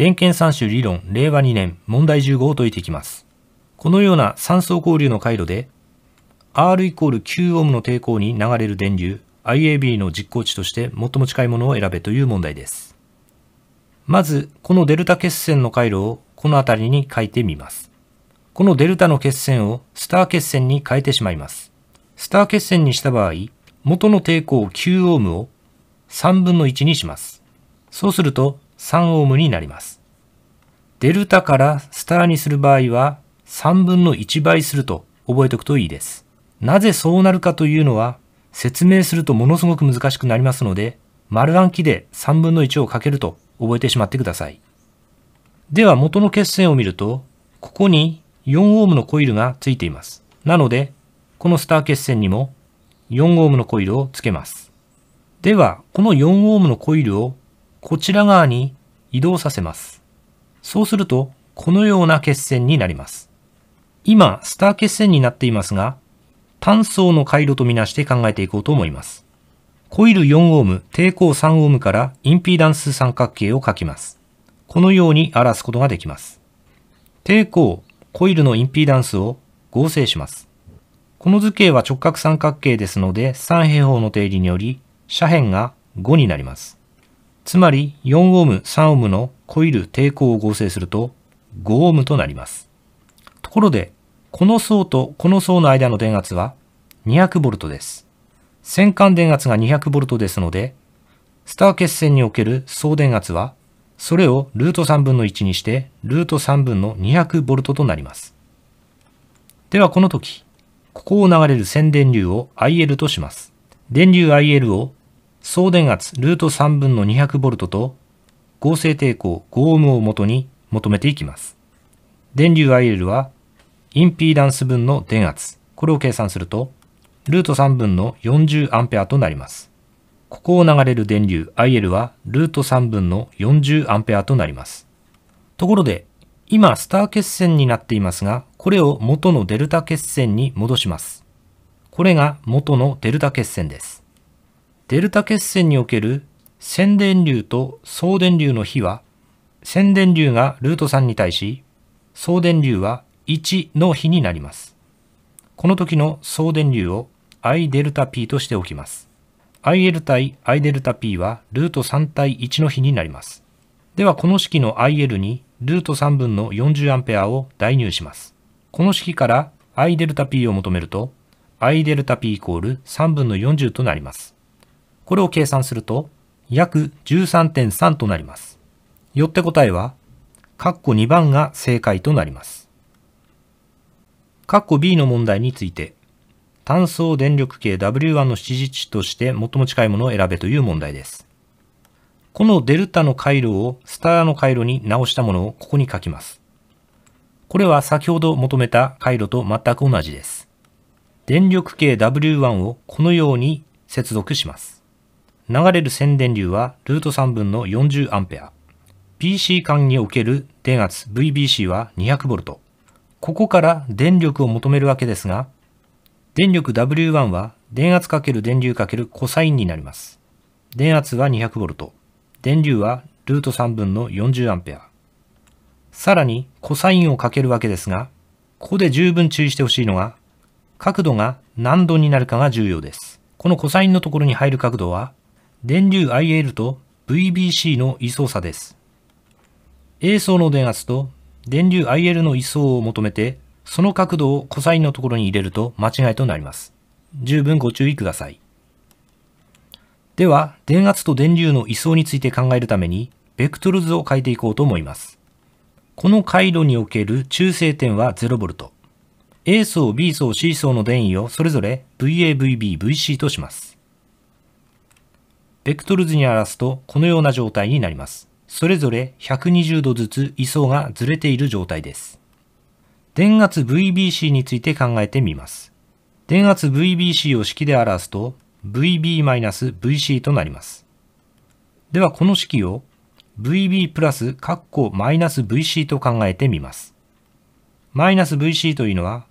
電圏3種理論令和2年問題15を解いていきます。このような3層交流の回路で R=9Ω の抵抗に流れる電流 IAB の実行値として最も近いものを選べという問題です。まずこのデルタ血栓の回路をこの辺りに書いてみます。このデルタの血栓をスター血栓に変えてしまいます。スター血栓にした場合、元の抵抗 9Ω を3分の1にします。そうすると 3Ω になります。デルタからスターにする場合は3分の1倍すると覚えておくといいです。なぜそうなるかというのは説明するとものすごく難しくなりますので、丸暗記で3分の1をかけると覚えてしまってください。では元の血栓を見ると、ここに 4Ω のコイルがついています。なので、このスター血栓にも4Ω のコイルをつけます。では、この4Ω のコイルをこちら側に移動させます。そうすると、このような血栓になります。今、スター血栓になっていますが、単層の回路とみなして考えていこうと思います。コイル 4Ω、抵抗 3Ω からインピーダンス三角形を書きます。このように表すことができます。抵抗、コイルのインピーダンスを合成します。この図形は直角三角形ですので、三平方の定理により、斜辺が5になります。つまり、4Ω、3Ω のコイル抵抗を合成すると、5Ω となります。ところで、この層とこの層の間の電圧は 200V です。線間電圧が 200V ですので、スター血栓における総電圧は、それをルート3分の1にして、ルート3分の 200V となります。ではこの時、ここを流れる線電流を IL とします。電流 IL を総電圧ルート3分の 200V と合成抵抗 5Ω を元に求めていきます。電流 IL はインピーダンス分の電圧、これを計算すると、ルート3分の 40A となります。ここを流れる電流 IL はルート3分の 40A となります。ところで、今スター血栓になっていますが、これを元のデルタ血栓に戻します。これが元のデルタ血栓です。デルタ血栓における線電流と総電流の比は、線電流がルート3に対し、総電流は1の比になります。この時の総電流を IΔP としておきます。IL 対 IΔP はルート3対1の比になります。ではこの式の IL にルート3分の 40A を代入します。この式から IΔP を求めると、IΔP イコール3分の40となります。これを計算すると、約 13.3 となります。よって答えは、括弧2番が正解となります。括弧 B の問題について、単層電力計 W1 の指示値として最も近いものを選べという問題です。このデルタの回路をスターの回路に直したものをここに書きます。これは先ほど求めた回路と全く同じです。電力計 W1 をこのように接続します。流れる線電流はルート3分の 40A。PC 間における電圧 VBC は 200V。ここから電力を求めるわけですが、電力 W1 は電圧×電流×コサインになります。電圧は 200V、電流はルート3分の 40A。さらにコサインをかけるわけですが、ここで十分注意してほしいのが、角度が何度になるかが重要です。このコサインのところに入る角度は、電流 IL と VBC の位相差です。A 層の電圧と電流 IL の位相を求めて、その角度をコサインのところに入れると間違いとなります。十分ご注意ください。では、電圧と電流の位相について考えるために、ベクトル図を書いていこうと思います。この回路における中性点は 0V。A 層、B 層、C 層の電位をそれぞれ VA、VB、VC とします。ベクトル図に表すと、このような状態になります。それぞれ120度ずつ位相がずれている状態です。電圧 VBC について考えてみます。電圧 VBC を式で表すと VB-VC となります。ではこの式を VB プラスカッコ -VC と考えてみます。-VC というのは、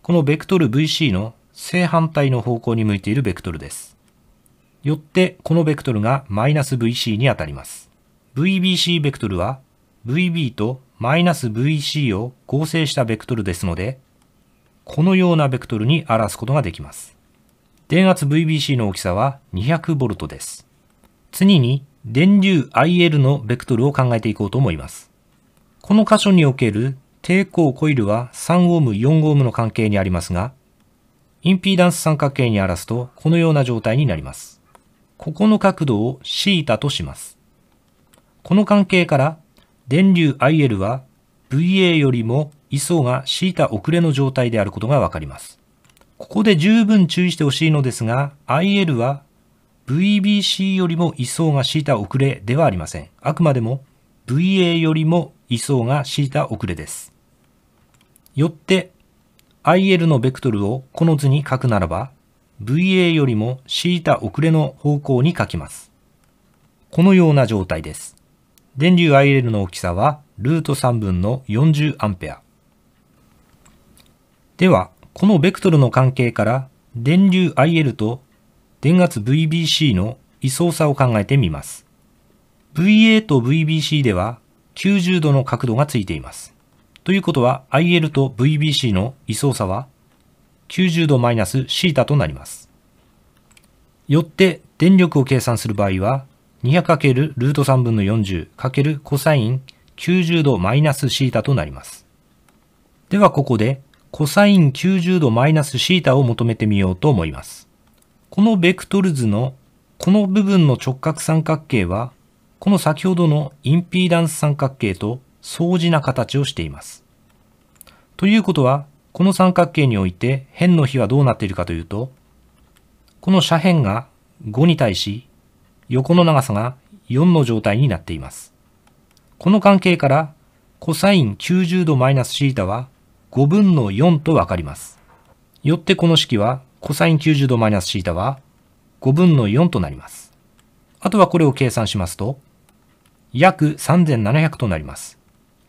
このベクトル VC の正反対の方向に向いているベクトルです。よってこのベクトルが -VC にあたります。VBC ベクトルは VB と -VC を合成したベクトルですので、このようなベクトルに表すことができます。電圧 VBC の大きさは 200V です。次に電流 IL のベクトルを考えていこうと思います。この箇所における抵抗コイルは 3Ω、4Ω の関係にありますが、インピーダンス三角形に表すとこのような状態になります。ここの角度を θ とします。この関係から電流 IL は VA よりも位相が θ 遅れの状態であることがわかります。ここで十分注意してほしいのですが、IL は VBC よりも位相が θ 遅れではありません。あくまでも VA よりも位相が θ 遅れです。よって、IL のベクトルをこの図に書くならば、VA よりも θ 遅れの方向に書きます。このような状態です。電流 IL の大きさは、ルート3分の 40A。では、このベクトルの関係から、電流 IL と電圧 VBC の位相差を考えてみます。VA と VBC では、90度の角度がついています。ということは IL と VBC の位相差は90度 -θ となります。よって電力を計算する場合は 200× ルート3分の 40× コサイン90度 -θ となります。ではここでコサイン90度 -θ を求めてみようと思います。このベクトル図のこの部分の直角三角形はこの先ほどのインピーダンス三角形と相似な形をしています。ということは、この三角形において辺の比はどうなっているかというと、この斜辺が5に対し、横の長さが4の状態になっています。この関係から、コサイン90度 -θ は5分の4とわかります。よってこの式は、コサイン90度 -θ は5分の4となります。あとはこれを計算しますと、約3700となります。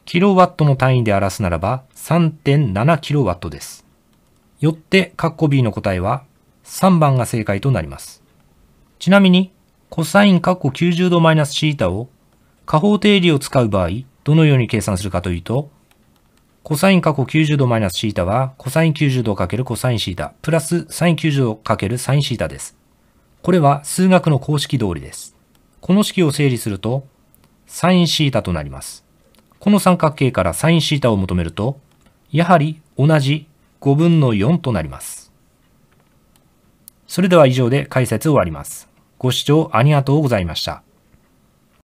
キロワットの単位で表すならば 3.7kW です。よって、カッコ B の答えは3番が正解となります。ちなみに、コサインカッコ 90度 -θ を加法定理を使う場合、どのように計算するかというと、コサインカッコ 90度 -θ はコサイン90度 ×コサイン θ プラスサイン90度 ×サイン θ です。これは数学の公式通りです。この式を整理すると、サイン θ となります。この三角形からサイン θ を求めると、やはり同じ5分の4となります。それでは以上で解説を終わります。ご視聴ありがとうございました。